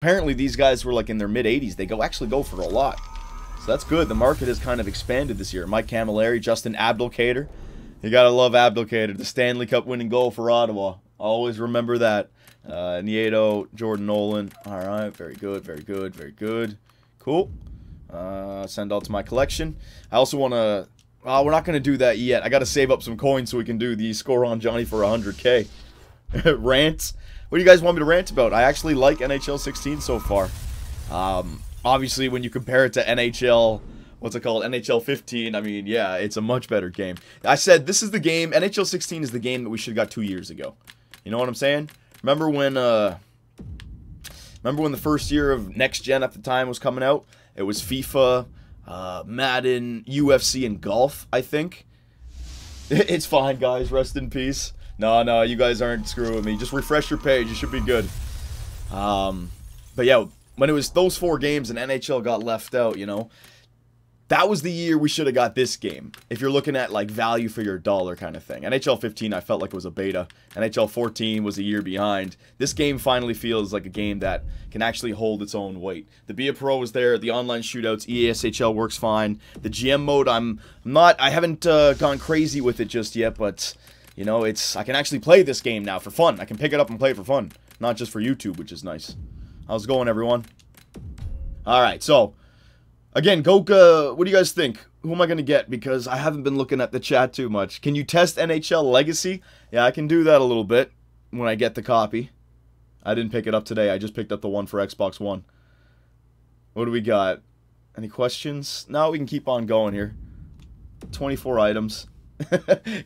Apparently these guys were like in their mid-80s. They actually go for a lot. So that's good. The market has kind of expanded this year. Mike Cammalleri, Justin Abdelkader. You gotta love Abdelkader. The Stanley Cup winning goal for Ottawa. Always remember that. Nieto, Jordan Nolan. All right, very good, very good, very good. Cool. Send all to my collection. I also want to... Oh, we're not going to do that yet. I got to save up some coins so we can do the score on Johnny for 100K. Rants. What do you guys want me to rant about? I actually like NHL 16 so far. Obviously, when you compare it to NHL... What's it called? NHL 15. I mean, yeah, it's a much better game. I said this is the game... NHL 16 is the game that we should have got 2 years ago. You know what I'm saying? Remember when the first year of Next Gen at the time was coming out? It was FIFA, Madden, UFC, and golf, I think. It's fine, guys. Rest in peace. No, you guys aren't screwing with me. Just refresh your page. You should be good. But yeah, when it was those 4 games and NHL got left out, you know, that was the year we should have got this game. If you're looking at, like, value for your dollar kind of thing. NHL 15, I felt like it was a beta. NHL 14 was a year behind. This game finally feels like a game that can actually hold its own weight. The Be A Pro was there. The online shootouts, EASHL works fine. The GM mode, I haven't gone crazy with it just yet, but, you know, I can actually play this game now for fun. I can pick it up and play it for fun. Not just for YouTube, which is nice. How's it going, everyone? All right, so... Again, Goka, what do you guys think? Who am I going to get? Because I haven't been looking at the chat too much. Can you test NHL Legacy? Yeah, I can do that a little bit when I get the copy. I didn't pick it up today. I just picked up the one for Xbox One. What do we got? Any questions? No, we can keep on going here. 24 items.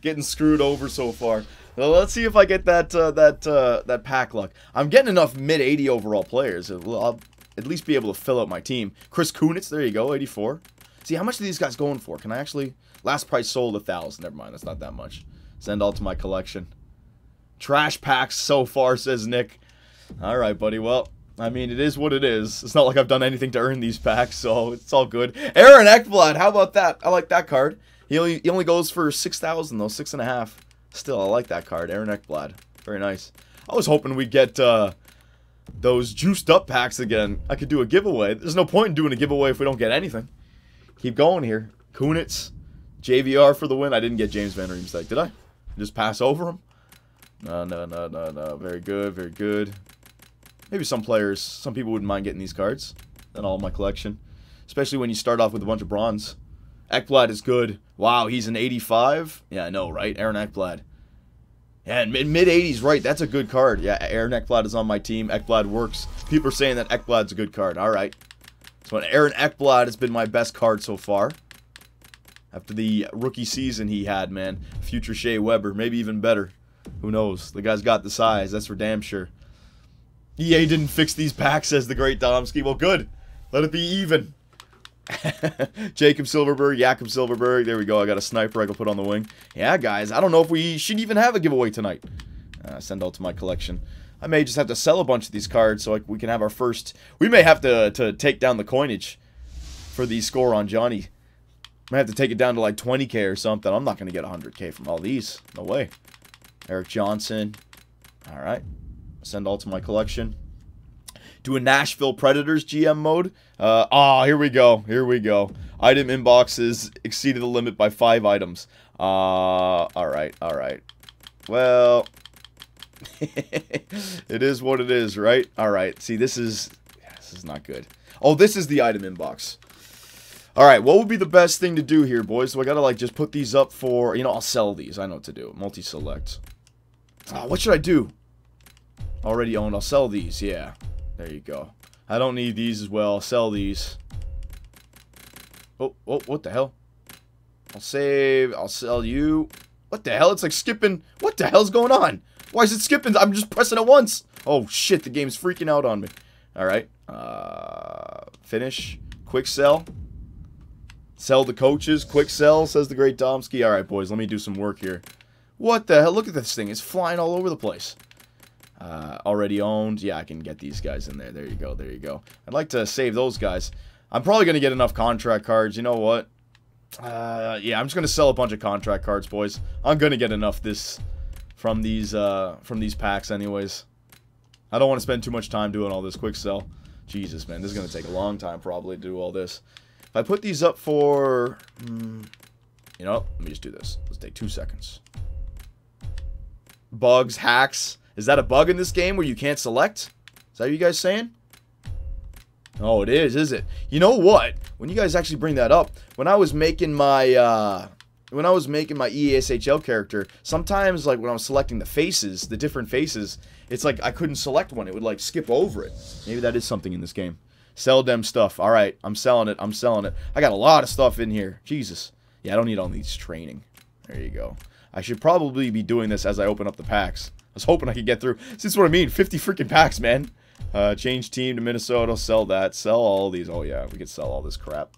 Getting screwed over so far. Well, let's see if I get that pack luck. I'm getting enough mid-80 overall players. I'll at least be able to fill out my team. Chris Kunitz, there you go, 84. See, how much are these guys going for? Can I actually... Last price sold, 1,000. Never mind, that's not that much. Send all to my collection. Trash packs so far, says Nick. All right, buddy. Well, I mean, it is what it is. It's not like I've done anything to earn these packs, so it's all good. Aaron Ekblad, how about that? I like that card. He only goes for 6,000, though, 6.5. Still, I like that card. Aaron Ekblad. Very nice. I was hoping we'd get... those juiced up packs again. I could do a giveaway. There's no point in doing a giveaway if we don't get anything. Keep going here. Kunitz. JVR for the win. I didn't get James Van Riemsdyk, did I? Just pass over him? No. Very good, very good. Maybe some people wouldn't mind getting these cards. Not all my collection. Especially when you start off with a bunch of bronze. Ekblad is good. Wow, he's an 85? Yeah, I know, right? Aaron Ekblad. Yeah, mid-80s, right, that's a good card. Yeah, Aaron Ekblad is on my team. Ekblad works. People are saying that Ekblad's a good card. All right. So Aaron Ekblad has been my best card so far. After the rookie season he had, man. Future Shea Weber, maybe even better. Who knows? The guy's got the size, that's for damn sure. EA didn't fix these packs, says the great Domsky. Well, good. Let it be even. Jacob Silverberg, there we go. I got a sniper I can put on the wing. Yeah, guys, I don't know if we should even have a giveaway tonight. Send all to my collection. I may just have to sell a bunch of these cards so we can have our first... We may have to take down the coinage for the score on Johnny. Might have to take it down to like 20K or something. I'm not going to get 100K from all these. No way. Eric Johnson. All right. Send all to my collection. Do a Nashville Predators GM mode. Here we go. Here we go. Item inboxes exceeded the limit by 5 items. All right. Well, it is what it is, right? All right. See, this is not good. Oh, this is the item inbox. All right. What would be the best thing to do here, boys? So I got to, like, just put these up for, you know, I'll sell these. I know what to do. Multi-select. What should I do? Already owned. I'll sell these. Yeah. There you go. I don't need these as well. I'll sell these. Oh, what the hell? I'll save. I'll sell you. What the hell? It's like skipping. What the hell's going on? Why is it skipping? I'm just pressing it once. Oh, shit. The game's freaking out on me. All right. Finish. Quick sell. Sell the coaches. Quick sell, says the great Domsky. All right, boys. Let me do some work here. What the hell? Look at this thing. It's flying all over the place. Already owned. Yeah, I can get these guys in there. There you go. There you go. I'd like to save those guys. I'm probably going to get enough contract cards. You know what? Yeah, I'm just going to sell a bunch of contract cards, boys. I'm going to get enough from these packs anyways. I don't want to spend too much time doing all this. Quick sell. Jesus, man, this is going to take a long time probably to do all this. If I put these up for, you know, let me just do this. Let's take 2 seconds. Bugs, hacks. Is that a bug in this game where you can't select? Is that what you guys saying? Oh, it is it? You know what? When you guys actually bring that up, when I was making my, EASHL character, sometimes, like, when I was selecting the faces, the different faces, it's like I couldn't select one. It would, like, skip over it. Maybe that is something in this game. Sell them stuff. All right, I'm selling it. I'm selling it. I got a lot of stuff in here. Jesus. Yeah, I don't need all these training. There you go. I should probably be doing this as I open up the packs. I was hoping I could get through. See, that's what I mean. 50 freaking packs, man. Change team to Minnesota. Sell that. Sell all these. Oh, yeah. We could sell all this crap.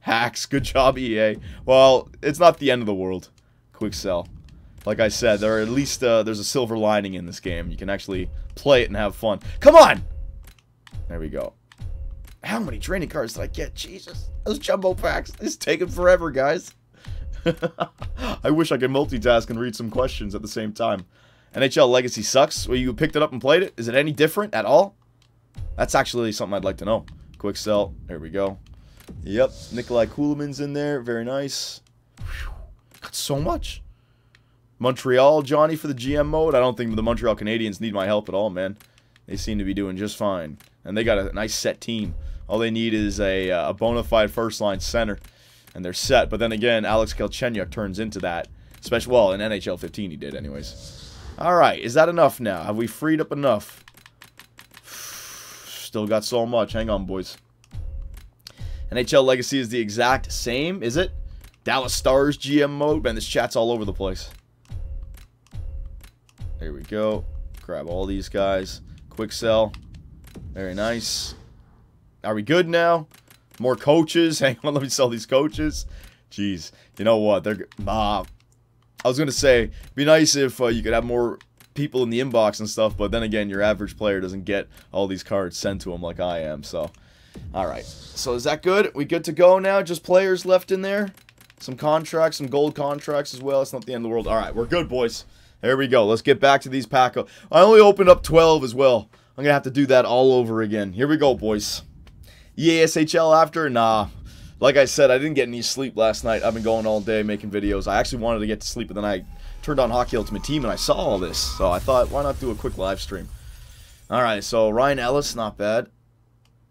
Hacks. Good job, EA. Well, it's not the end of the world. Quick sell. Like I said, there are at least there's a silver lining in this game. You can actually play it and have fun. Come on! There we go. How many training cards did I get? Jesus. Those jumbo packs. This is taking forever, guys. I wish I could multitask and read some questions at the same time. NHL Legacy sucks. Well, you picked it up and played it. Is it any different at all? That's actually something I'd like to know. Quick sell. There we go. Yep. Nikolai Kuhlman's in there. Very nice. Whew. Got so much. Montreal Johnny for the GM mode. I don't think the Montreal Canadiens need my help at all, man. They seem to be doing just fine. And they got a nice set team. All they need is a bona fide first-line center. And they're set. But then again, Alex Galchenyuk turns into that. Especially, well, in NHL 15 he did anyways. Alright, is that enough now? Have we freed up enough? Still got so much. Hang on, boys. NHL Legacy is the exact same, is it? Dallas Stars GM mode. Man, this chat's all over the place. There we go. Grab all these guys. Quick sell. Very nice. Are we good now? More coaches. Hang on, let me sell these coaches. Jeez. You know what? They're... I was going to say, it'd be nice if you could have more people in the inbox and stuff, but then again, your average player doesn't get all these cards sent to him like I am, so. Alright, so is that good? We good to go now? Just players left in there? Some contracts, some gold contracts as well. It's not the end of the world. Alright, we're good, boys. There we go. Let's get back to these pack. I only opened up 12 as well. I'm going to have to do that all over again. Here we go, boys. EASHL after? Nah. Like I said, I didn't get any sleep last night. I've been going all day making videos. I actually wanted to get to sleep, but then I turned on Hockey Ultimate Team and I saw all this. So I thought, why not do a quick live stream? All right, so Ryan Ellis, not bad.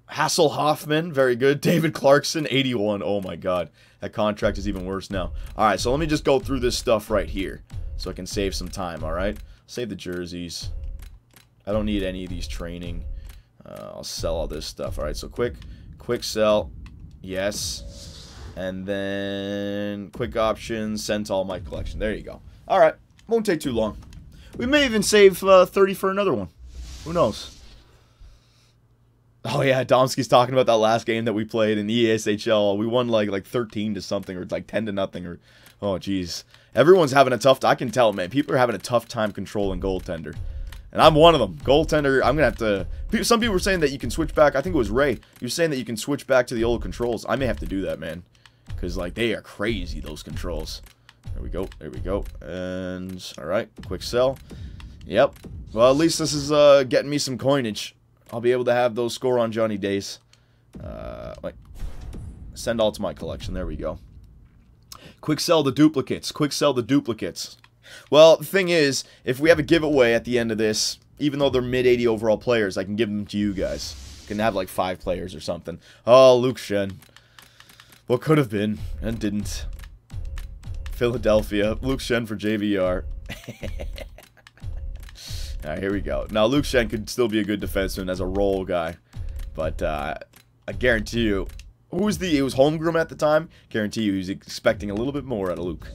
Hassel Hoffman, very good. David Clarkson, 81. Oh, my God. That contract is even worse now. All right, so let me just go through this stuff right here so I can save some time, all right? Save the jerseys. I don't need any of these training. I'll sell all this stuff. All right, so quick sell. Yes, and then quick options, send to all my collection. There you go. All right, won't take too long. We may even save 30 for another one. Who knows? Oh yeah, Domsky's talking about that last game that we played in EASHL. We won like 13 to something, or it's like 10 to nothing, or oh geez, everyone's having a tough. I can tell, man. People are having a tough time controlling goaltender. And I'm one of them. Goaltender, I'm going to have to... Some people were saying that you can switch back. I think it was Ray. He was saying that you can switch back to the old controls. I may have to do that, man. Because, like, they are crazy, those controls. There we go. There we go. And, all right. Quick sell. Yep. Well, at least this is getting me some coinage. I'll be able to have those score on Johnny days. Like, send all to my collection. There we go. Quick sell the duplicates. Quick sell the duplicates. Well, the thing is, if we have a giveaway at the end of this, even though they're mid-80 overall players, I can give them to you guys. I can have like 5 players or something. Oh, Luke Shen. What could have been and didn't. Philadelphia. Luke Shen for JVR. All right, here we go. Now, Luke Shen could still be a good defenseman as a role guy, but I guarantee you, it was Holmgren at the time. Guarantee you, he was expecting a little bit more out of Luke.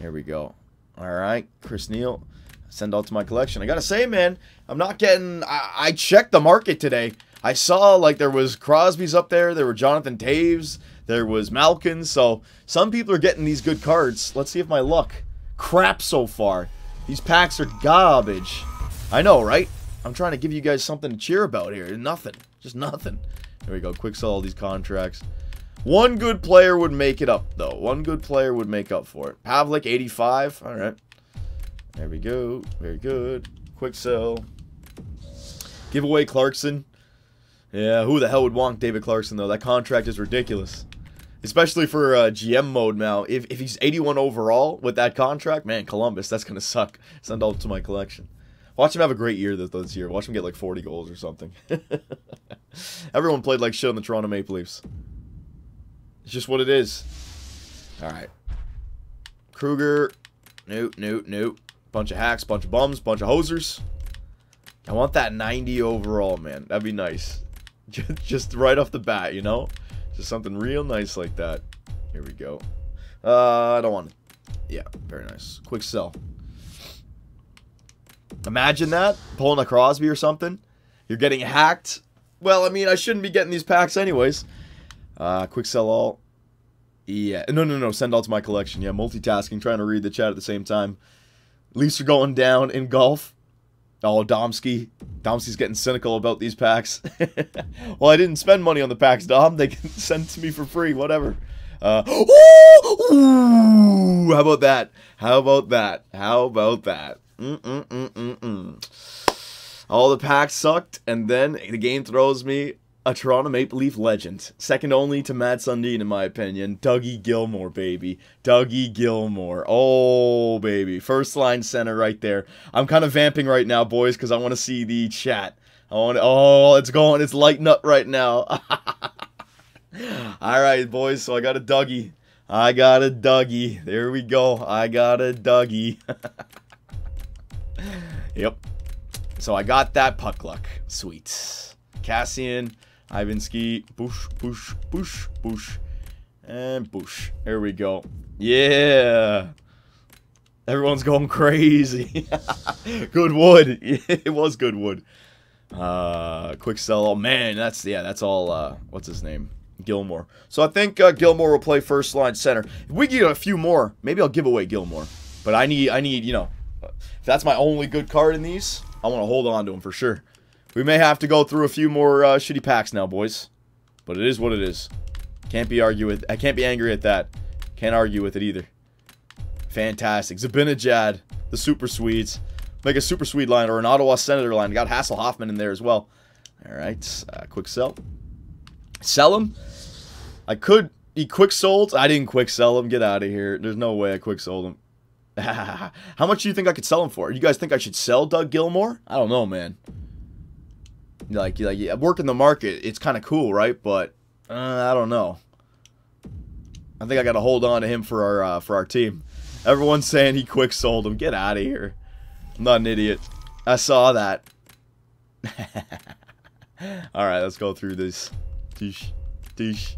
Here we go. All right, Chris Neal, send all to my collection. I gotta say, man, I'm not getting... I checked the market today. I saw, like, there was Crosby's up there. There were Jonathan Taves. There was Malkin. So some people are getting these good cards. Let's see if my luck. Crap so far. These packs are garbage. I know, right? I'm trying to give you guys something to cheer about here. Nothing. Just nothing. There we go. Quick sell all these contracts. One good player would make it up, though. One good player would make up for it. Pavlik, 85. All right. There we go. Very good. Quick sell. Giveaway Clarkson. Yeah, who the hell would want David Clarkson, though? That contract is ridiculous. Especially for GM mode now. If he's 81 overall with that contract, man, Columbus, that's going to suck. Send all to my collection. Watch him have a great year this year. Watch him get like 40 goals or something. Everyone played like shit on the Toronto Maple Leafs. It's just what it is. All right. Kruger. Nope, nope, nope. Bunch of hacks, bunch of bums, bunch of hosers. I want that 90 overall, man. That'd be nice. Just right off the bat, you know? Just something real nice like that. Here we go. I don't want it. Yeah, very nice. Quick sell. Imagine that. Pulling a Crosby or something. You're getting hacked. Well, I mean, I shouldn't be getting these packs anyways. Quick sell all. Yeah. No, no, no. Send all to my collection. Yeah, multitasking. Trying to read the chat at the same time. Leafs are going down in golf. Oh, Domsky. Domsky's getting cynical about these packs. Well, I didn't spend money on the packs, Dom. They can send it to me for free. Whatever. Ooh, how about that? How about that? How about that? All the packs sucked, and then the game throws me a Toronto Maple Leaf legend. Second only to Matt Sundin, in my opinion. Dougie Gilmour, baby. Dougie Gilmour. Oh, baby. First line center right there. I'm kind of vamping right now, boys, because I want to see the chat. I want. Oh, it's going. It's lighting up right now. All right, boys. So I got a Dougie. I got a Dougie. There we go. I got a Dougie. Yep. So I got that puck luck. Sweet. Cassian, Ivanski, Bush, Bush, Bush, Bush, and Bush. Here we go. Yeah. Everyone's going crazy. Good wood. It was good wood. Quick sell. Oh, man. That's, yeah, that's all. What's his name? Gilmour. So I think Gilmour will play first line center. If we get a few more, maybe I'll give away Gilmour. But I need, you know. If that's my only good card in these, I want to hold on to them for sure. We may have to go through a few more shitty packs now, boys. But it is what it is. Can't be argue with. I can't be angry at that. Can't argue with it either. Fantastic. Zabinajad, the Super Swedes. Make a Super Swede line or an Ottawa Senator line. Got Hassel Hoffman in there as well. All right. Quick sell. Sell him. I could. He quick sold. I didn't quick sell him. Get out of here. There's no way I quick sold him. How much do you think I could sell him for? You guys think I should sell Doug Gilmour? I don't know, man. Like yeah, working the market, it's kind of cool, right? But I don't know. I think I got to hold on to him for our team. Everyone's saying he quick sold him. Get out of here. I'm not an idiot. I saw that. All right, let's go through this. Deesh, deesh.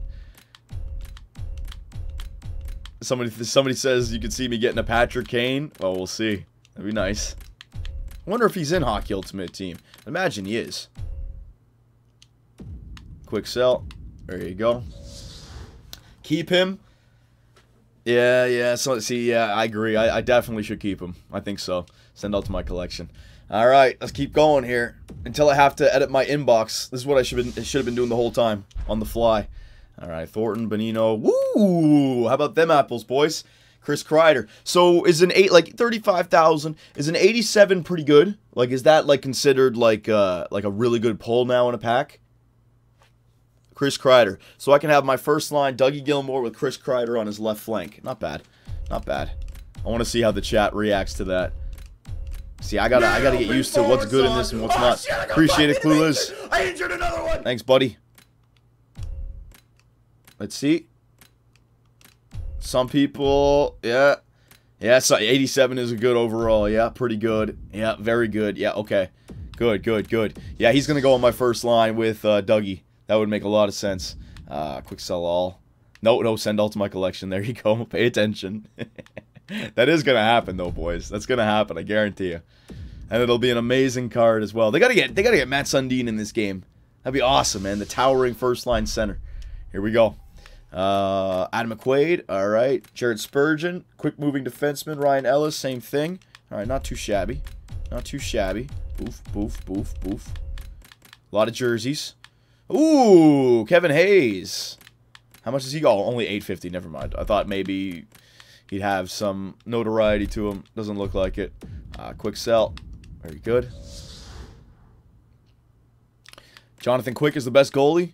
Somebody says you can see me getting a Patrick Kane. Well, we'll see. That'd be nice. I wonder if he's in Hockey Ultimate Team. I imagine he is. Quick sell. There you go. Keep him. Yeah, yeah. So see, yeah, I agree. I definitely should keep him. I think so. Send out to my collection. All right, let's keep going here until I have to edit my inbox. This is what I should have been doing the whole time on the fly. All right, Thornton, Bonino. Woo! How about them apples, boys? Chris Kreider. So is an 8 like 35,000? Is an 87 pretty good? Like, is that like considered like a really good pull now in a pack? Chris Kreider. So I can have my first line Dougie Gilmour with Chris Kreider on his left flank. Not bad, not bad. I want to see how the chat reacts to that. See, I gotta get used to what's good in this and what's not. Shit, appreciate it, Clueless. I injured another one. Thanks, buddy. Let's see. Some people, yeah. Yeah, so 87 is a good overall. Yeah, pretty good. Yeah, very good. Yeah, okay. Good, good, good. Yeah, he's going to go on my first line with Dougie. That would make a lot of sense. Quick sell all. No, no, send all to my collection. There you go. Pay attention. That is going to happen, though, boys. That's going to happen, I guarantee you. And it'll be an amazing card as well. They got to get Matt Sundin in this game. That'd be awesome, man. The towering first line center. Here we go. Adam McQuaid, all right. Jared Spurgeon, quick moving defenseman. Ryan Ellis, same thing. All right, not too shabby. Not too shabby. Boof, boof, boof, boof. A lot of jerseys. Ooh, Kevin Hayes. How much does he go? Oh, only $8.50. Never mind. I thought maybe he'd have some notoriety to him. Doesn't look like it. Quick sell. Very good. Jonathan Quick is the best goalie?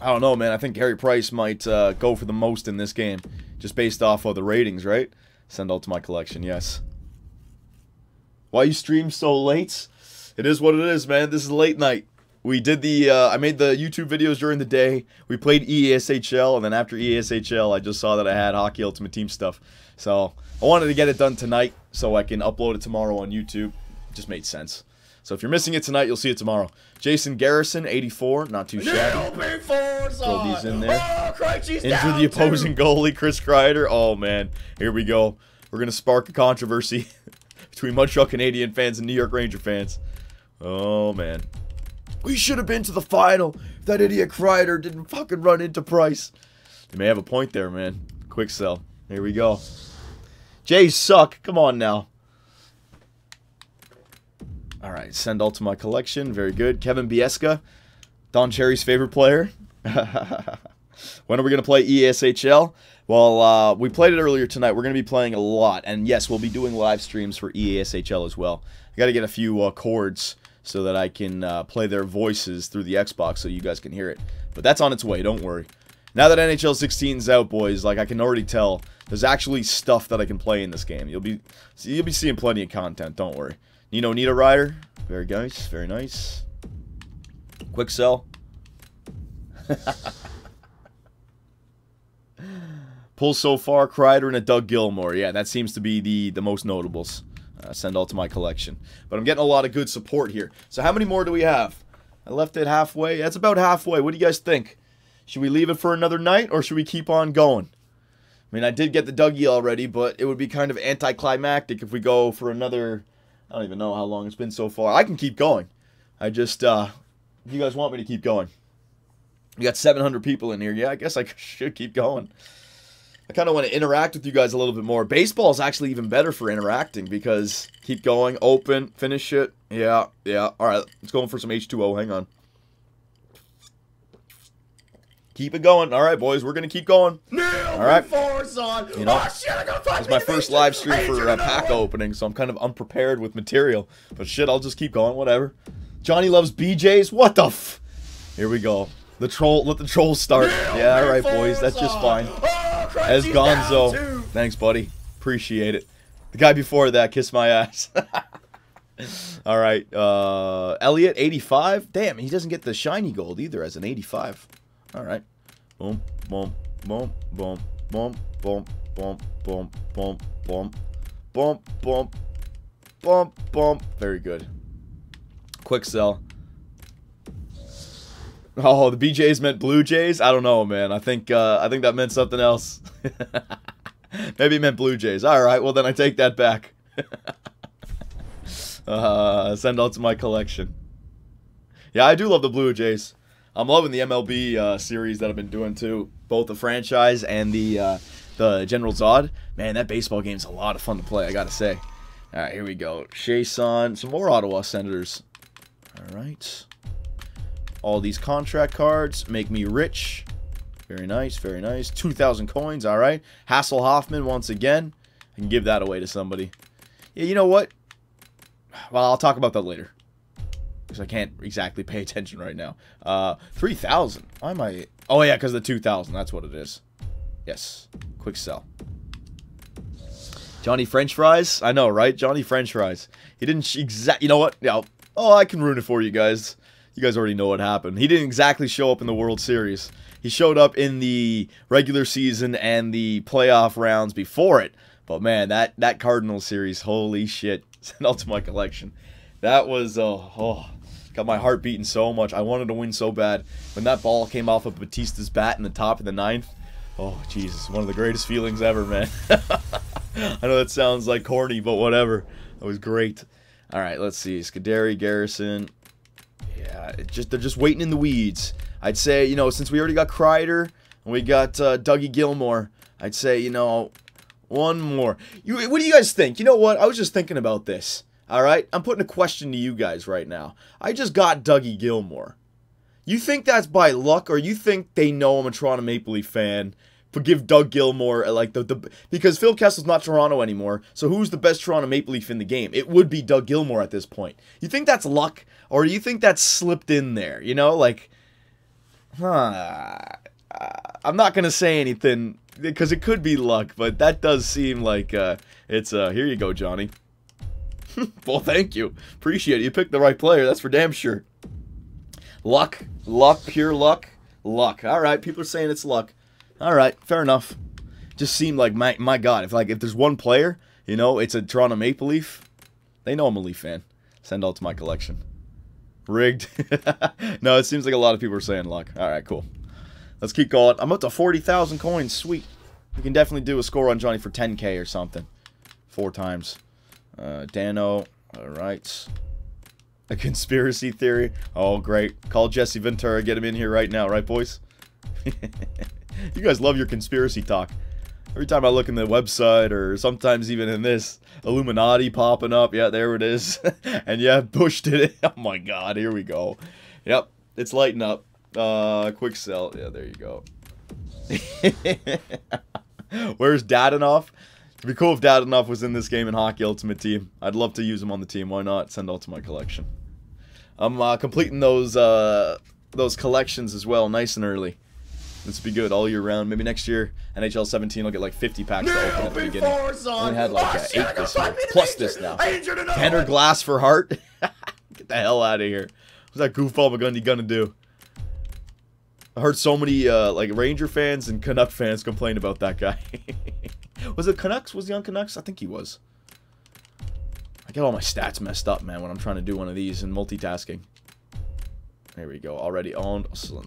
I don't know, man. I think Carey Price might go for the most in this game, just based off of the ratings, right? Send all to my collection, yes. Why you stream so late? It is what it is, man. This is late night. We did the, I made the YouTube videos during the day. We played EASHL, and then after EASHL, I just saw that I had Hockey Ultimate Team stuff. So I wanted to get it done tonight so I can upload it tomorrow on YouTube. It just made sense. So if you're missing it tonight, you'll see it tomorrow. Jason Garrison, 84, not too shabby. Throw these in there. Oh, Injured the opposing goalie, Chris Kreider. Oh, man. Here we go. We're going to spark a controversy between Montreal Canadiens fans and New York Ranger fans. Oh, man. We should have been to the final if that idiot Kreider didn't fucking run into Price. They may have a point there, man. Quick sell. Here we go. Jays suck. Come on now. All right, send all to my collection. Very good. Kevin Bieksa, Don Cherry's favorite player. When are we going to play EASHL? Well, we played it earlier tonight. We're going to be playing a lot. And, yes, we'll be doing live streams for EASHL as well. I got to get a few chords so that I can play their voices through the Xbox so you guys can hear it. But that's on its way. Don't worry. Now that NHL 16's out, boys, like I can already tell, there's actually stuff that I can play in this game. You'll be seeing plenty of content. Don't worry. Nito Rider, very nice, very nice. Quick sell. Pull so far, Kreider and a Doug Gilmour. Yeah, that seems to be the most notables. Send all to my collection. But I'm getting a lot of good support here. So how many more do we have? I left it halfway. That's about halfway. What do you guys think? Should we leave it for another night or should we keep on going? I mean, I did get the Dougie already, but it would be kind of anticlimactic if we go for another... I don't even know how long it's been so far. I can keep going. I just, if you guys want me to keep going. We got 700 people in here. Yeah, I guess I should keep going. I kind of want to interact with you guys a little bit more. Baseball is actually even better for interacting because keep going, open, finish it. Yeah, yeah. All right, let's go for some H2O. Hang on. Keep it going. All right, boys, we're going to keep going. All right. You know, it's my first live stream for a pack opening, so I'm kind of unprepared with material. But shit, I'll just keep going, whatever. Johnny loves BJs. What the f? Here we go. The troll, let the troll start. Yeah, all right, boys, that's just fine. As Gonzo. Thanks, buddy. Appreciate it. The guy before that, kiss my ass. All right, Elliot, 85. Damn, he doesn't get the shiny gold either as an 85. All right. Boom, boom, boom, boom, boom, boom, boom, boom, boom, boom, boom, boom, boom, boom. Very good. Quick sell. Oh, the BJs meant Blue Jays? I don't know, man. I think that meant something else. Maybe it meant Blue Jays. All right. Well, then I take that back. Send all to my collection. Yeah, I do love the Blue Jays. I'm loving the MLB series that I've been doing too, both the franchise and the General Zod. Man, that baseball game's a lot of fun to play, I gotta say. All right, here we go. Chason, some more Ottawa Senators. All right. All these contract cards make me rich. Very nice, very nice. 2,000 coins, all right. Hassel Hoffman once again. I can give that away to somebody. Yeah, you know what? Well, I'll talk about that later. Because I can't exactly pay attention right now. 3,000. Why am I... Oh, yeah, because the 2,000. That's what it is. Yes. Quick sell. Johnny French Fries? I know, right? Johnny French Fries. He didn't exactly... You know what? Yeah. Oh, I can ruin it for you guys. You guys already know what happened. He didn't exactly show up in the World Series. He showed up in the regular season and the playoff rounds before it. But, man, that Cardinal series, holy shit. Send out to my collection. That was... oh. Got my heart beating so much. I wanted to win so bad. When that ball came off of Batista's bat in the top of the 9th, oh, Jesus, one of the greatest feelings ever, man. I know that sounds like corny, but whatever. That was great. All right, let's see. Scuderi, Garrison. Yeah, they're just waiting in the weeds. I'd say, you know, since we already got Kreider and we got Dougie Gilmour, I'd say, you know, one more. What do you guys think? You know what? I was just thinking about this. All right, I'm putting a question to you guys right now. I just got Dougie Gilmour. You think that's by luck, or you think they know I'm a Toronto Maple Leaf fan, but give Doug Gilmour, like, because Phil Kessel's not Toronto anymore, so who's the best Toronto Maple Leaf in the game? It would be Doug Gilmour at this point. You think that's luck, or you think that's slipped in there, you know? Like, I'm not going to say anything, because it could be luck, but that does seem like it's, here you go, Johnny. Well, thank you. Appreciate it. You picked the right player, that's for damn sure. Luck. Luck. Pure luck. Luck. All right, people are saying it's luck. All right, fair enough. Just seemed like, my God, if there's one player, you know, it's a Toronto Maple Leaf. They know I'm a Leaf fan. Send all to my collection. Rigged. No, it seems like a lot of people are saying luck. All right, cool. Let's keep going. I'm up to 40,000 coins. Sweet. We can definitely do a score on Johnny for 10K or something. 4 times. Dano. All right. A conspiracy theory. Oh, great. Call Jesse Ventura. Get him in here right now. Right, boys? You guys love your conspiracy talk. Every time I look in the website or sometimes even in this, Illuminati popping up. Yeah, there it is. And yeah, Bush did it. Oh, my God. Here we go. Yep. It's lighting up. Quick sell. Yeah, there you go. Where's Dadenoff? It'd be cool if Dadenoff was in this game in Hockey Ultimate Team. I'd love to use him on the team. Why not? Send all to my collection. I'm completing those collections as well, nice and early. This would be good all year round. Maybe next year, NHL 17 will get like 50 packs to open at the beginning. I only had like 8 this year. Plus this now. Tanner Glass for Hart. Get the hell out of here. What's that goofball McGundy gonna do? I heard so many like Ranger fans and Canuck fans complain about that guy. Was it Canucks? Was he on Canucks? I think he was. I get all my stats messed up, man, when I'm trying to do one of these and multitasking. There we go. Already owned.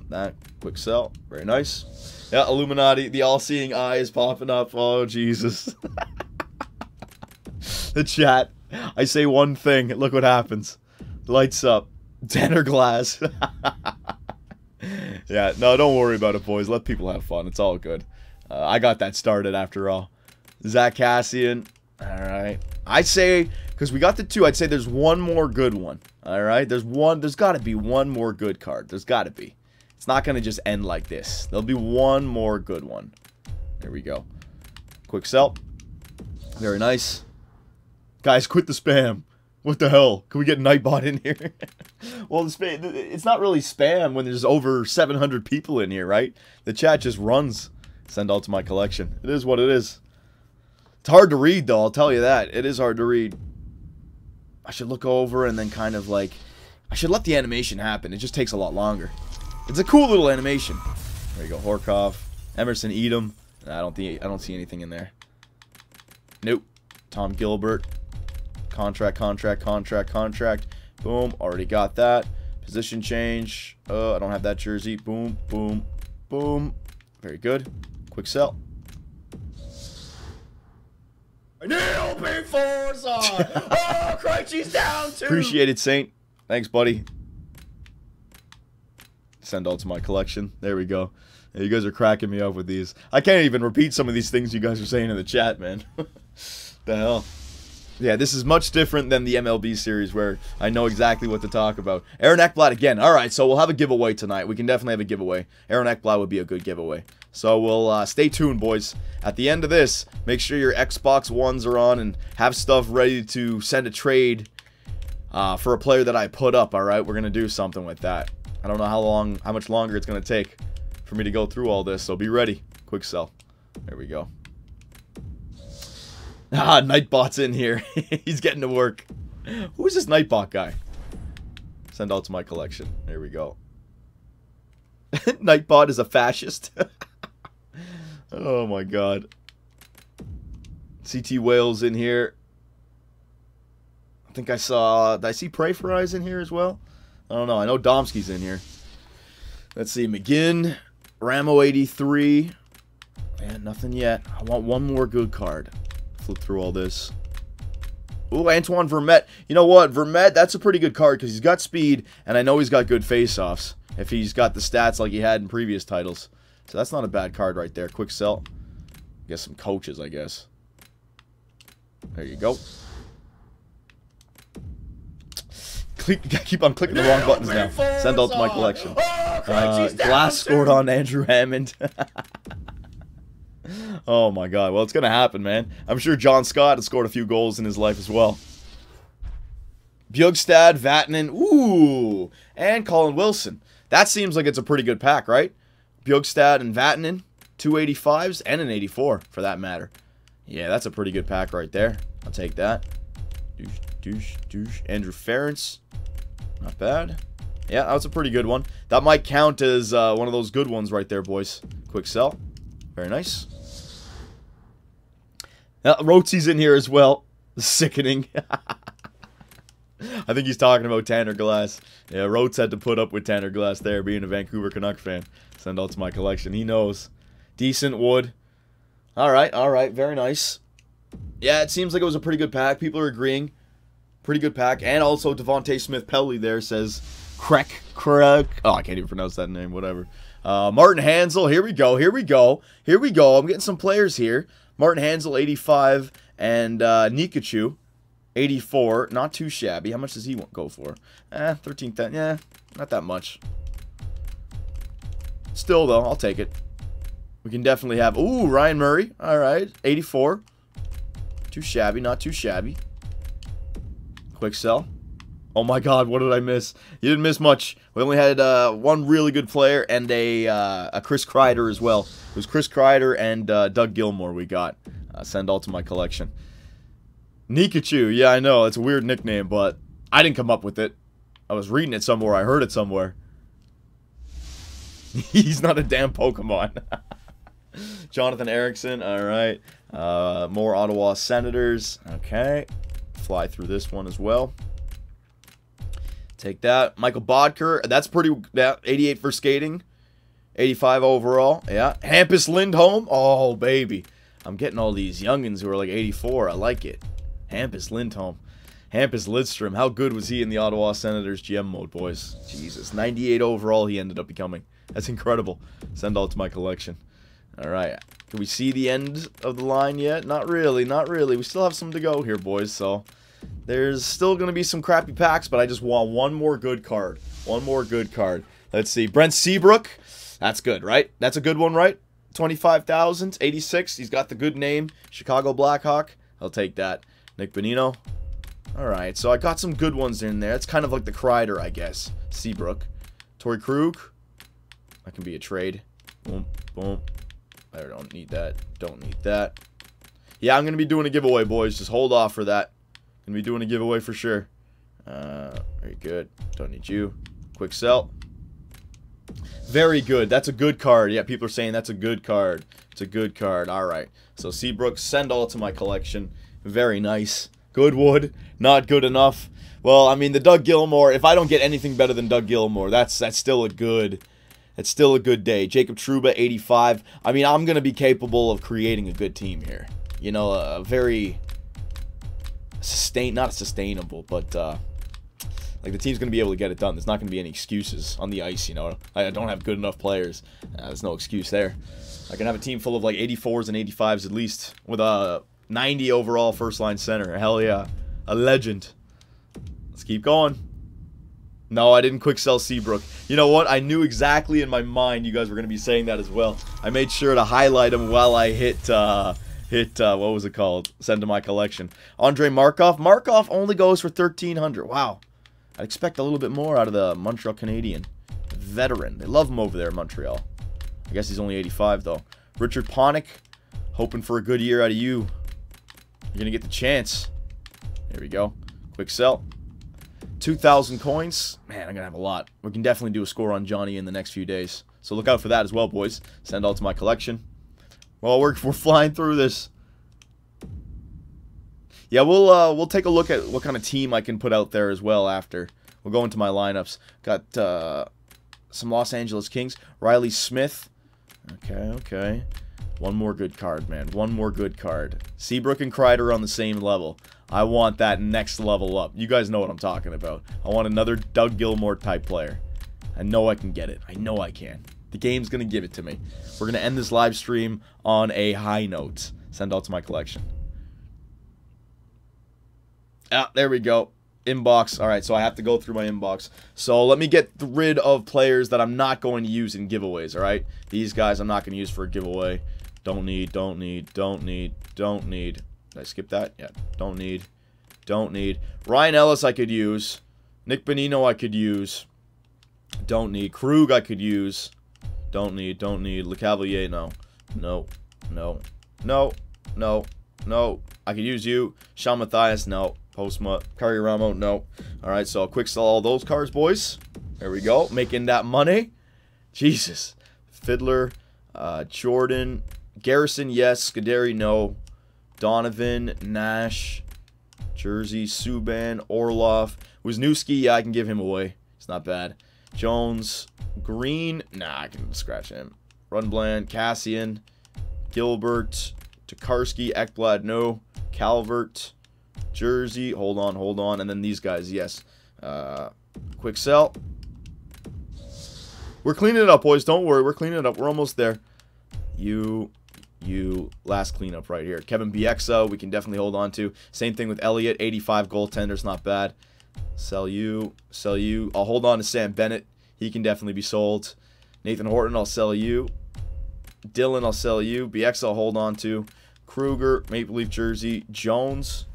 That quick sell. Very nice. Yeah, Illuminati. The all-seeing eye is popping up. Oh, Jesus. The chat. I say one thing. Look what happens. Lights up. Tanner Glass. Yeah, no, don't worry about it, boys. Let people have fun. It's all good. I got that started after all. Zach Cassian. All right. I say, because we got the 2, I'd say there's one more good one. All right? There's got to be one more good card. There's got to be. It's not going to just end like this. There'll be one more good one. There we go. Quick sell. Very nice. Guys, quit the spam. What the hell? Can we get Nightbot in here? Well, it's not really spam when there's over 700 people in here, right? The chat just runs. Send all to my collection. It is what it is. It's hard to read, though. I'll tell you that. It is hard to read. I should look over and then kind of like... I should let the animation happen. It just takes a lot longer. It's a cool little animation. There you go. Horkoff. Emerson Edom. I don't see anything in there. Nope. Tom Gilbert. Contract, contract, contract, contract. Boom. Already got that. Position change. I don't have that jersey. Boom, boom, boom. Very good. Quick sell. Neil B4's on. Oh, Krejci's down too. Appreciate it, Saint. Thanks, buddy. Send all to my collection. There we go. You guys are cracking me up with these. I can't even repeat some of these things you guys are saying in the chat, man. The hell. Yeah, this is much different than the MLB series where I know exactly what to talk about. Aaron Ekblad again. All right, so we'll have a giveaway tonight. We can definitely have a giveaway. Aaron Ekblad would be a good giveaway. So we'll stay tuned, boys. At the end of this, make sure your Xbox Ones are on and have stuff ready to send a trade for a player that I put up, all right? We're going to do something with that. I don't know how much longer it's going to take for me to go through all this, so be ready. Quick sell. There we go. Ah, Nightbot's in here. He's getting to work. Who is this Nightbot guy? Send all to my collection. There we go. Nightbot is a fascist. Oh my God. CT Wales in here. I think I saw... Did I see Pray for Eyes in here as well? I don't know. I know Domsky's in here. Let's see. McGinn. Ramo 83. Man, nothing yet. I want one more good card. Flip through all this. Ooh, Antoine Vermette. You know what? Vermette, that's a pretty good card because he's got speed, and I know he's got good face-offs if he's got the stats like he had in previous titles. So that's not a bad card right there. Quick sell. Get some coaches, I guess. There you go. Keep on clicking the wrong buttons now. Send all to my collection. Glass scored on Andrew Hammond. Oh my god. Well, it's gonna happen, man. I'm sure John Scott has scored a few goals in his life as well. Bjugstad, Vatanen, ooh, and Colin Wilson. That seems like it's a pretty good pack, right? Bjugstad and Vatanen, 2 85s and an 84 for that matter. Yeah, that's a pretty good pack right there. I'll take that. Douche, douche, douche. Andrew Ference, not bad. Yeah, that was a pretty good one. That might count as one of those good ones right there, boys. Quick sell. Very nice. Now, Rotzi's in here as well. Sickening. I think he's talking about Tanner Glass. Yeah, Rotz had to put up with Tanner Glass there, being a Vancouver Canuck fan. Send out to my collection. He knows. Decent wood. Alright, alright. Very nice. Yeah, it seems like it was a pretty good pack. People are agreeing. Pretty good pack. And also, Devontae Smith-Pelly there says, Krek. Oh, I can't even pronounce that name. Whatever. Martin Hansel. Here we go. Here we go. Here we go. I'm getting some players here. Martin Hansel, 85. And Nikachu, 84. Not too shabby. How much does he go for? 13,000. Yeah, not that much. Still, though, I'll take it. We can definitely have... Ooh, Ryan Murray. All right. 84. Too shabby. Not too shabby. Quick sell. Oh my god, what did I miss? You didn't miss much. We only had one really good player and a Chris Kreider as well. It was Chris Kreider and Doug Gilmour we got. Send all to my collection. Nikachu, yeah, I know. It's a weird nickname, but I didn't come up with it. I was reading it somewhere. I heard it somewhere. He's not a damn Pokemon. Jonathan Erickson, all right. More Ottawa Senators. Okay. Fly through this one as well. Take that. Michael Bodker. That's pretty... Yeah, 88 for skating. 85 overall. Yeah. Hampus Lindholm. Oh, baby. I'm getting all these youngins who are like 84. I like it. Hampus Lindholm. Hampus Lidstrom. How good was he in the Ottawa Senators GM mode, boys? Jesus. 98 overall he ended up becoming. That's incredible. Send all to my collection. All right. Can we see the end of the line yet? Not really. Not really. We still have some to go here, boys, so... There's still going to be some crappy packs, but I just want one more good card. One more good card. Let's see. Brent Seabrook. That's good, right? That's a good one, right? 25,000. 86. He's got the good name. Chicago Blackhawk. I'll take that. Nick Bonino. All right. So I got some good ones in there. It's kind of like the Kreider, I guess. Seabrook. Torey Krug. That can be a trade. Boom. Boom. I don't need that. Don't need that. Yeah, I'm going to be doing a giveaway, boys. Just hold off for that. Gonna be doing a giveaway for sure. Very good. Don't need you. Quick sell. Very good. That's a good card. Yeah, people are saying that's a good card. It's a good card. All right. So Seabrook, send all to my collection. Very nice. Good wood. Not good enough. Well, I mean, the Doug Gilmour. If I don't get anything better than Doug Gilmour, that's still a good. It's still a good day. Jacob Trouba, 85. I mean, I'm gonna be capable of creating a good team here. You know, a very. Not sustainable, but like the team's gonna be able to get it done. There's not gonna be any excuses on the ice, you know. I don't have good enough players. There's no excuse there. I can have a team full of like 84s and 85s at least, with a 90 overall first line center. Hell yeah, a legend. Let's keep going. No, I didn't quick sell Seabrook. You know what? I knew exactly in my mind you guys were gonna be saying that as well. I made sure to highlight him while I hit. What was it called? Send to my collection. Andre Markov. Markov only goes for 1,300. Wow. I'd expect a little bit more out of the Montreal Canadian veteran. They love him over there in Montreal. I guess he's only 85, though. Richard Panik. Hoping for a good year out of you. You're going to get the chance. There we go. Quick sell. 2,000 coins. Man, I'm going to have a lot. We can definitely do a score on Johnny in the next few days. So look out for that as well, boys. Send all to my collection. Well, we're flying through this. Yeah, we'll take a look at what kind of team I can put out there as well after. We'll go into my lineups. Got some Los Angeles Kings. Riley Smith. Okay, okay. One more good card, man. One more good card. Seabrook and Kreider on the same level. I want that next level up. You guys know what I'm talking about. I want another Doug Gilmour type player. I know I can get it. I know I can. The game's going to give it to me. We're going to end this live stream on a high note. Send all to my collection. Ah, there we go. Inbox. All right, so I have to go through my inbox. So let me get rid of players that I'm not going to use in giveaways, all right? These guys I'm not going to use for a giveaway. Don't need. Did I skip that? Yeah. Don't need. Ryan Ellis I could use. Nick Bonino I could use. Don't need. Krug I could use. Don't need. LeCavalier, no. I could use you. Sean Mathias, no. Postma, Curry Ramo, no. All right, so I'll quick sell all those cards, boys. There we go. Making that money. Jesus. Fiddler, Jordan, Garrison, yes. Scuderi, no. Donovan, Nash, Jersey, Subban, Orlov. Wisniewski, yeah, I can give him away. It's not bad. Jones, Green, nah, I can scratch him. Rundbland, Cassian, Gilbert, Tokarski, Ekblad, no. Calvert, Jersey, hold on. And then these guys, yes. Quick sell. We're cleaning it up, boys. Don't worry. We're cleaning it up. We're almost there. You. Last cleanup right here. Kevin Bieksa, we can definitely hold on to. Same thing with Elliott. 85 goaltenders, not bad. Sell you. I'll hold on to Sam Bennett. He can definitely be sold. Nathan Horton, I'll sell you. Dylan, I'll sell you. Bieksa, I'll hold on to. Kruger, Maple Leaf jersey. Jones,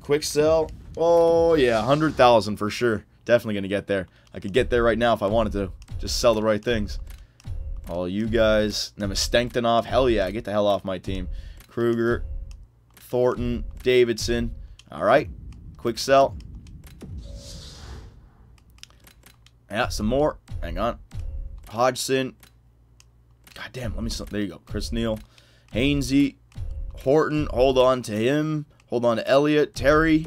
quick sell. Oh, yeah, 100,000 for sure. Definitely going to get there. I could get there right now if I wanted to. Just sell the right things. All you guys. Nemastenkinov. Hell yeah. Get the hell off my team. Kruger. Thornton. Davidson. All right. Quick sell. Yeah, some more. Hang on. Hodgson. God damn. Let me... There you go. Chris Neal. Hainsey. Horton. Hold on to him. Hold on to Elliott. Terry.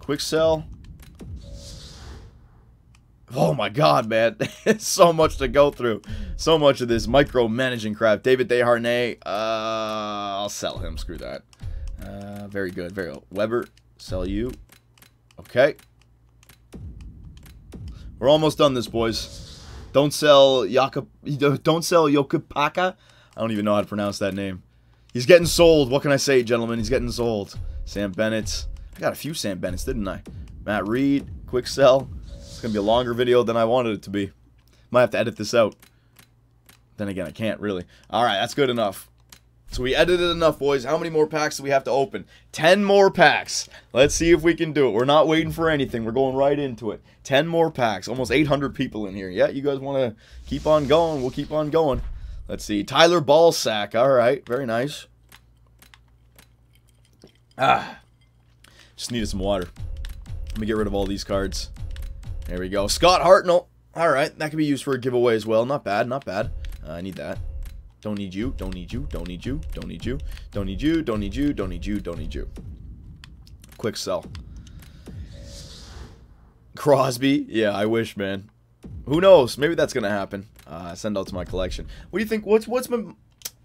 Quick sell. Oh my God, man. It's so much to go through. So much of this micromanaging crap. David Desharnais, I'll sell him. Screw that. Very good. Very well. Weber, sell you. Okay. We're almost done this, boys. Don't sell Jokipaka. I don't even know how to pronounce that name. He's getting sold. What can I say, gentlemen? He's getting sold. Sam Bennett. I got a few Sam Bennetts, didn't I? Matt Reed, quick sell. It's going to be a longer video than I wanted it to be. Might have to edit this out. Then again, I can't really. All right, that's good enough. So we edited enough, boys. How many more packs do we have to open? 10 more packs. Let's see if we can do it. We're not waiting for anything. We're going right into it. 10 more packs. Almost 800 people in here. Yeah, you guys want to keep on going? We'll keep on going. Let's see. Tyler Ballsack. All right, very nice. Ah, just needed some water. Let me get rid of all these cards. There we go. Scott Hartnell. All right. That can be used for a giveaway as well. Not bad. Not bad. I need that. Don't need you. Quick sell. Crosby. Yeah, I wish, man. Who knows? Maybe that's going to happen. Send out to my collection. What do you think? What's been...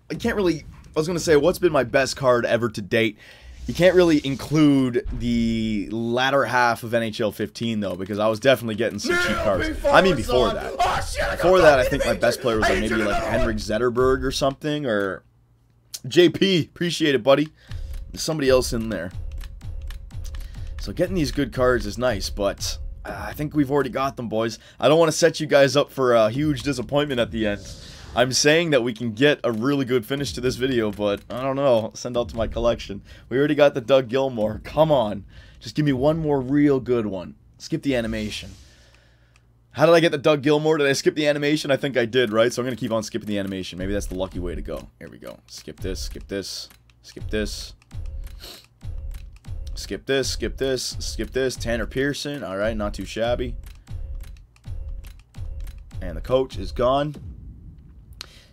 I can't really... I was going to say, what's been my best card ever to date? You can't really include the latter half of NHL 15, though, because I was definitely getting some cheap cards. I mean, before that. Oh, shit, before that, I think my best player was like, maybe like Henrik Zetterberg or something, or... JP, appreciate it, buddy. There's somebody else in there. So getting these good cards is nice, but I think we've already got them, boys. I don't want to set you guys up for a huge disappointment at the end. I'm saying that we can get a really good finish to this video, but I don't know. Send out to my collection. We already got the Doug Gilmour. Come on. Just give me one more real good one. Skip the animation. How did I get the Doug Gilmour? Did I skip the animation? I think I did, right? So I'm going to keep on skipping the animation. Maybe that's the lucky way to go. Here we go. Skip this. Tanner Pearson. All right, not too shabby. And the coach is gone.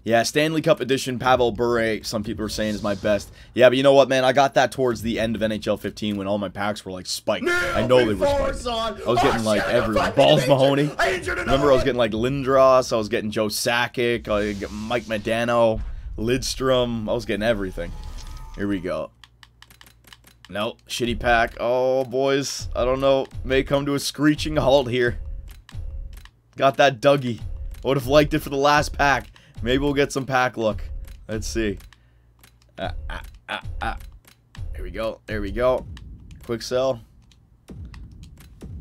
Yeah, Stanley Cup edition, Pavel Bure, some people are saying is my best. Yeah, but you know what, man? I got that towards the end of NHL 15 when all my packs were, like, spiked. I know they were spiked. I was getting, like, everyone. Balls Mahoney. Remember, I was getting, like, Lindros. I was getting Joe Sakic. I was getting Mike Medano. Lidstrom. I was getting everything. Here we go. Nope. Shitty pack. Oh, boys. I don't know. May come to a screeching halt here. Got that Dougie. I would have liked it for the last pack. Maybe we'll get some pack luck. Let's see. Here we go. There we go. Quick sell.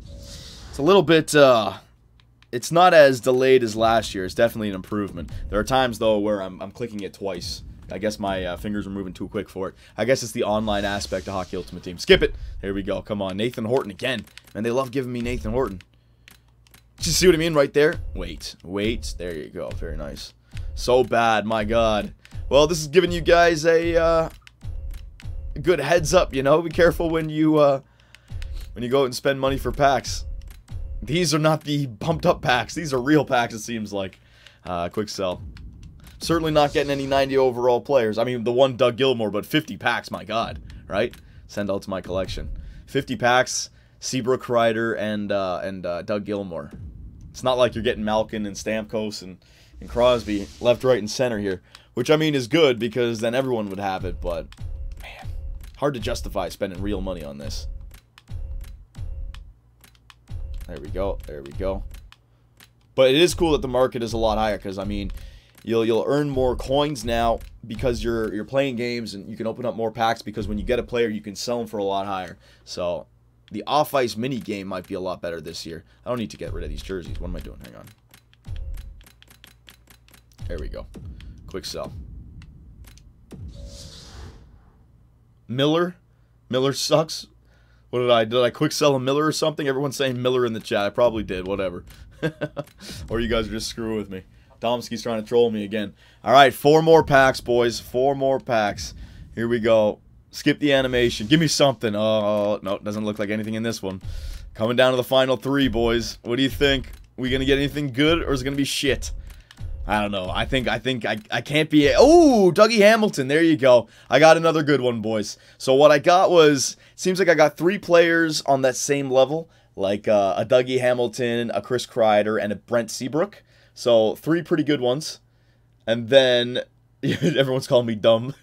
It's a little bit, it's not as delayed as last year. It's definitely an improvement. There are times, though, where I'm clicking it twice. I guess my fingers were moving too quick for it. I guess it's the online aspect of Hockey Ultimate Team. Skip it. Here we go. Come on. Nathan Horton again. Man, they love giving me Nathan Horton. Just see what I mean right there? Wait. Wait. There you go. Very nice. So bad. My God. Well, this is giving you guys a good heads up, you know? Be careful when you go out and spend money for packs. These are not the bumped up packs. These are real packs, it seems like. Quick sell. Certainly not getting any 90 overall players. I mean, the one Doug Gilmour, but 50 packs, my God, right? Send out to my collection. 50 packs, Seabrook, Kreider, and Doug Gilmour. It's not like you're getting Malkin and Stamkos and Crosby left, right, and center here, which, I mean, is good because then everyone would have it, but, man, hard to justify spending real money on this. There we go. There we go. But it is cool that the market is a lot higher because, I mean, you'll earn more coins now because you're playing games and you can open up more packs because when you get a player, you can sell them for a lot higher. So the off-ice mini game might be a lot better this year. I don't need to get rid of these jerseys. What am I doing? Hang on. There we go. Quick sell. Miller. Miller sucks. What did I do? Did I quick sell a Miller or something? Everyone's saying Miller in the chat. I probably did. Whatever. Or you guys are just screwing with me. Domsky's trying to troll me again. All right, four more packs, boys. Four more packs. Here we go. Skip the animation. Give me something. Oh, no, it doesn't look like anything in this one. Coming down to the final three, boys. What do you think? We going to get anything good or is it going to be shit? I don't know. I think I can't be... Oh, Dougie Hamilton. There you go. I got another good one, boys. So what I got was... Seems like I got three players on that same level. Like a Dougie Hamilton, a Chris Kreider, and a Brent Seabrook. So, three pretty good ones. And then, everyone's calling me dumb.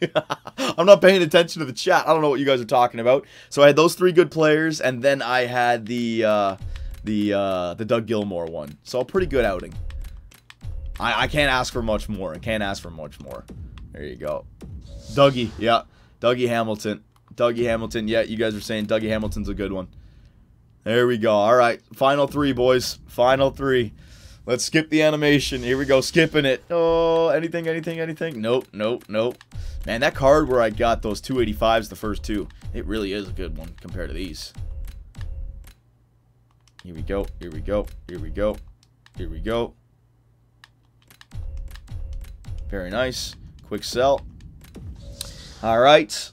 I'm not paying attention to the chat. I don't know what you guys are talking about. So, I had those three good players. And then I had the Doug Gilmour one. So, a pretty good outing. I can't ask for much more. I can't ask for much more. There you go. Dougie. Yeah. Dougie Hamilton. Dougie Hamilton. Yeah, you guys are saying Dougie Hamilton's a good one. There we go. All right. Final three, boys. Final three. Let's skip the animation. Here we go. Skipping it. Oh, anything, anything, anything. Nope, nope, nope. Man, that card where I got those 285s, the first two, it really is a good one compared to these. Here we go. Here we go. Here we go. Here we go. Very nice. Quick sell. All right.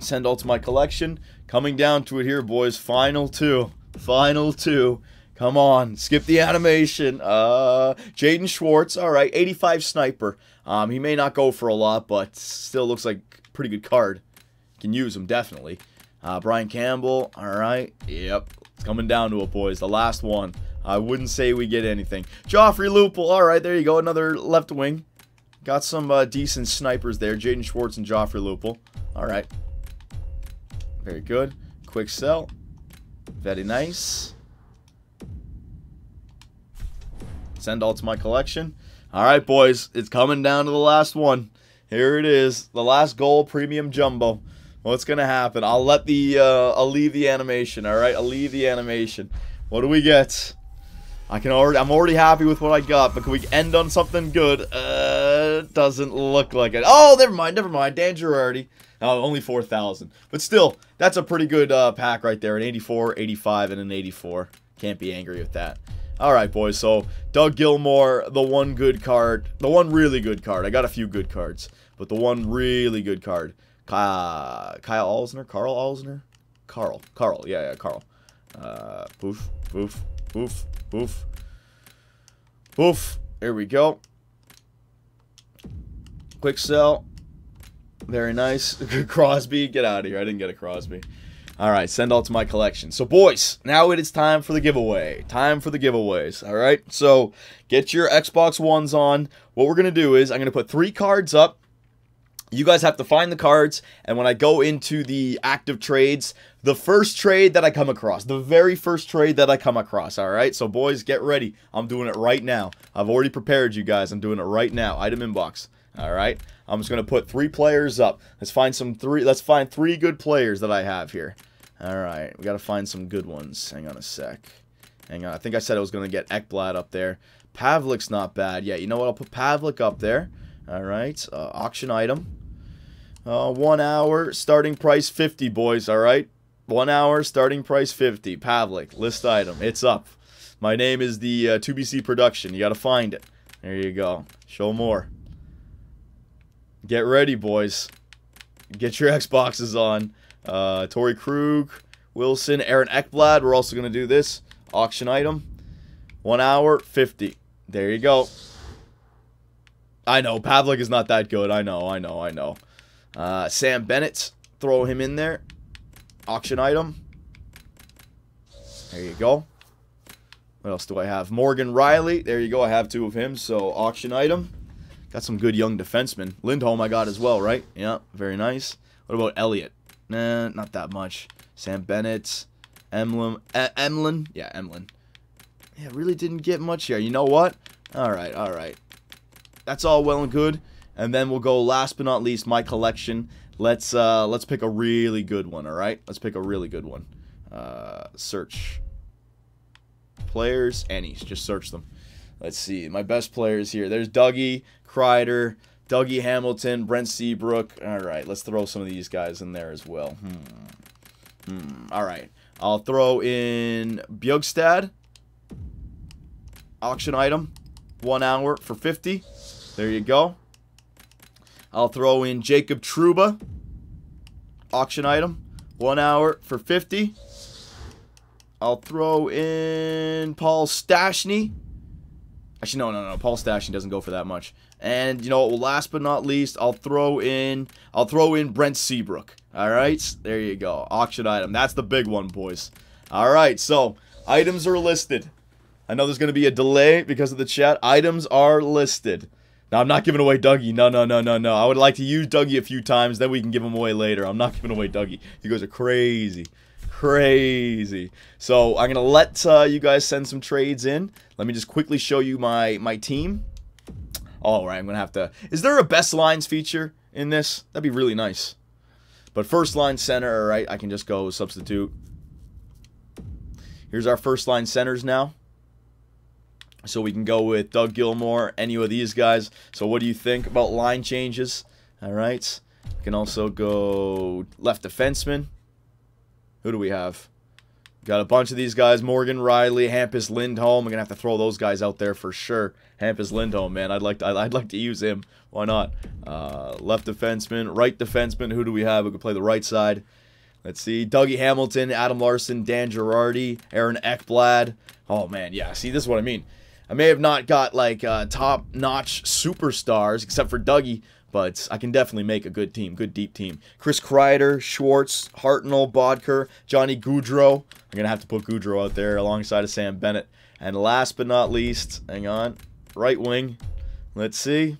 Send all to my collection. Coming down to it here, boys. Final two. Final two. Come on, skip the animation. Jaden Schwartz, all right, 85 sniper. He may not go for a lot, but still looks like a pretty good card. Can use him, definitely. Brian Campbell, all right, yep. It's coming down to it, boys, the last one. I wouldn't say we get anything. Joffrey Lupul, all right, there you go, another left wing. Got some decent snipers there, Jaden Schwartz and Joffrey Lupul. All right, very good. Quick sell, very nice. Send all to my collection. All right, boys. It's coming down to the last one. Here it is. The last goal, premium jumbo. What's going to happen? I'll let the, I'll leave the animation. All right, I'll leave the animation. What do we get? I'm already happy with what I got, but can we end on something good? Doesn't look like it. Oh, never mind, never mind. Dan Girardi. Oh, only 4,000. But still, that's a pretty good pack right there. An 84, 85, and an 84. Can't be angry with that. Alright, boys, so Doug Gilmour, the one good card, the one really good card. I got a few good cards, but the one really good card. Kyle Alsner? Carl Alsner? Carl. Carl, yeah, yeah, Carl. Poof, poof, poof, poof. Poof. Here we go. Quick sell. Very nice. Crosby, get out of here. I didn't get a Crosby. Alright, send all to my collection. So, boys, now it is time for the giveaway. Time for the giveaways, alright? So, get your Xbox Ones on. What we're going to do is, I'm going to put three cards up. You guys have to find the cards, and when I go into the active trades, the first trade that I come across, the very first trade that I come across, alright? So, boys, get ready. I'm doing it right now. I've already prepared you guys. I'm doing it right now. Item inbox. All right, I'm just gonna put three players up. Let's find three good players that I have here. All right, we gotta find some good ones. Hang on a sec. Hang on. I think I said I was gonna get Ekblad up there. Pavlik's not bad. Yeah, you know what? I'll put Pavlik up there. All right, auction item. 1 hour, starting price 50, boys, all right? 1 hour, starting price 50. Pavlik, list item. It's up. My name is the 2BC production. You got to find it. There you go. Show more. Get ready, boys. Get your Xboxes on. Torrey Krug, Wilson, Aaron Ekblad. We're also going to do this. Auction item. 1 hour, 50. There you go. I know, Pavlik is not that good. I know. Sam Bennett, throw him in there. Auction item. There you go. What else do I have? Morgan Riley. There you go. I have two of him. So, auction item. Got some good young defensemen. Lindholm I got as well, right? Yeah, very nice. What about Elliott? Nah, not that much. Sam Bennett. Emlyn. Yeah, Emlyn. Yeah, really didn't get much here. You know what? All right. That's all well and good. And then we'll go, last but not least, my collection. Let's pick a really good one, all right? Let's pick a really good one. Search. Players, any. Just search them. Let's see. My best players here. There's Dougie, Kreider, Dougie Hamilton, Brent Seabrook. All right, let's throw some of these guys in there as well. All right. I'll throw in Bjugstad. Auction item. 1 hour for 50. There you go. I'll throw in Jacob Trouba. Auction item. 1 hour for 50. I'll throw in Paul Stastny. Actually, no. Paul Stastny doesn't go for that much. And, you know, last but not least, I'll throw in Brent Seabrook. All right. There you go. Auction item. That's the big one, boys. All right. So, items are listed. I know there's going to be a delay because of the chat. Items are listed. Now, I'm not giving away Dougie. No. I would like to use Dougie a few times. Then we can give him away later. I'm not giving away Dougie. You guys are crazy. Crazy. So, I'm going to let you guys send some trades in. Let me just quickly show you my team. All right, I'm going to have to... Is there a best lines feature in this? That'd be really nice. But first line center, all right, I can just go substitute. Here's our first line centers now. So we can go with Doug Gilmour, any of these guys. So what do you think about line changes? All right. We can also go left defenseman. Who do we have? Got a bunch of these guys. Morgan Riley, Hampus Lindholm. We're going to have to throw those guys out there for sure. Hampus Lindholm, man. I'd like to use him. Why not? Left defenseman, right defenseman. Who do we have? We can play the right side. Let's see. Dougie Hamilton, Adam Larsson, Dan Girardi, Aaron Ekblad. Oh, man. Yeah, see, this is what I mean. I may have not got, like, top-notch superstars, except for Dougie, but I can definitely make a good team, good deep team. Chris Kreider, Schwartz, Hartnell, Bodker, Johnny Gaudreau. I'm going to have to put Gaudreau out there alongside of Sam Bennett. And last but not least, hang on, right wing. Let's see.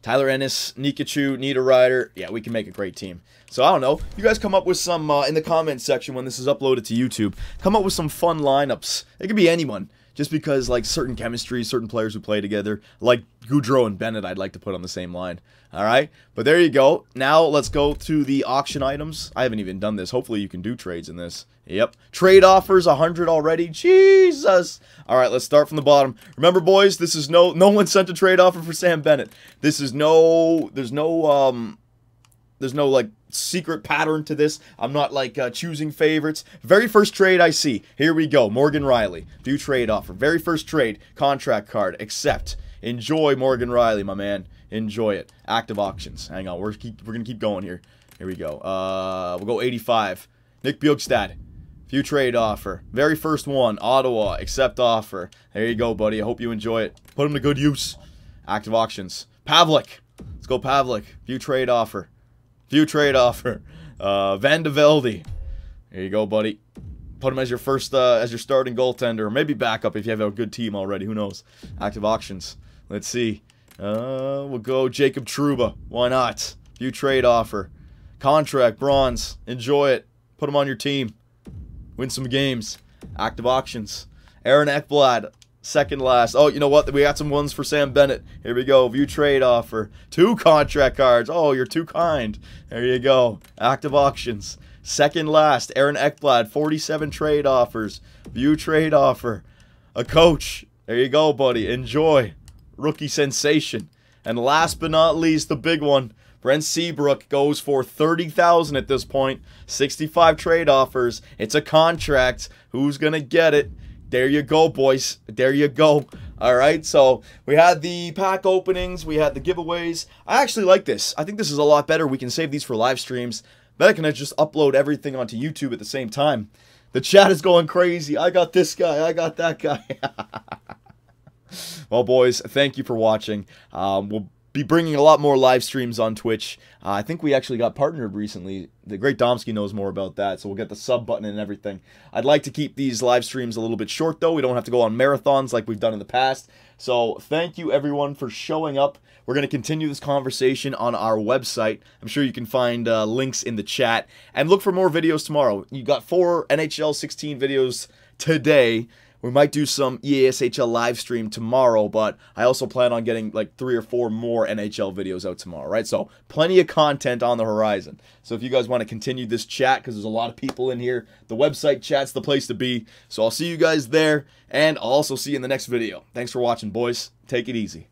Tyler Ennis, Nikachu, Niederreiter. Yeah, we can make a great team. So, I don't know. You guys come up with some, in the comments section when this is uploaded to YouTube, come up with some fun lineups. It could be anyone. Just because, like, certain chemistry, certain players who play together, like Gaudreau and Bennett, I'd like to put on the same line. All right? But there you go. Now, let's go to the auction items. I haven't even done this. Hopefully, you can do trades in this. Yep. Trade offers, 100 already. Jesus! All right, let's start from the bottom. Remember, boys, this is no one sent a trade offer for Sam Bennett. This is there's no, like, secret pattern to this. I'm not, like, choosing favorites. Very first trade I see. Here we go. Morgan Riley. View trade offer. Very first trade. Contract card. Accept. Enjoy Morgan Riley, my man. Enjoy it. Active auctions. Hang on. We're going to keep going here. Here we go. We'll go 85. Nick Bjugstad. View trade offer. Very first one. Ottawa. Accept offer. There you go, buddy. I hope you enjoy it. Put him to good use. Active auctions. Pavlik. Let's go, Pavlik. View trade offer. View trade offer. Van de Velde. There you go, buddy. Put him as your first, as your starting goaltender. Or maybe backup if you have a good team already. Who knows? Active auctions. Let's see. We'll go Jacob Trouba. Why not? View trade offer. Contract, bronze. Enjoy it. Put him on your team. Win some games. Active auctions. Aaron Ekblad. Second last. Oh, you know what? We got some ones for Sam Bennett. Here we go. View trade offer. Two contract cards. Oh, you're too kind. There you go. Active auctions. Second last. Aaron Ekblad. 47 trade offers. View trade offer. A coach. There you go, buddy. Enjoy. rookie sensation. And last but not least, the big one. Brent Seabrook goes for $30,000 at this point. 65 trade offers. It's a contract. Who's going to get it? There you go, boys. There you go. All right, so we had the pack openings. We had the giveaways. I actually like this. I think this is a lot better. We can save these for live streams. Then I can just upload everything onto YouTube at the same time. The chat is going crazy. I got this guy. I got that guy. Well, boys, thank you for watching. We'll be bringing a lot more live streams on Twitch. I think we actually got partnered recently. The great Domsky knows more about that, so we'll get the sub button and everything. I'd like to keep these live streams a little bit short, though. We don't have to go on marathons like we've done in the past. So thank you, everyone, for showing up. We're going to continue this conversation on our website. I'm sure you can find links in the chat. And look for more videos tomorrow. You got 4 NHL 16 videos today. We might do some EASHL live stream tomorrow, but I also plan on getting like 3 or 4 more NHL videos out tomorrow, right? So plenty of content on the horizon. So if you guys want to continue this chat, because there's a lot of people in here, the website chat's the place to be. So I'll see you guys there, and I'll also see you in the next video. Thanks for watching, boys. Take it easy.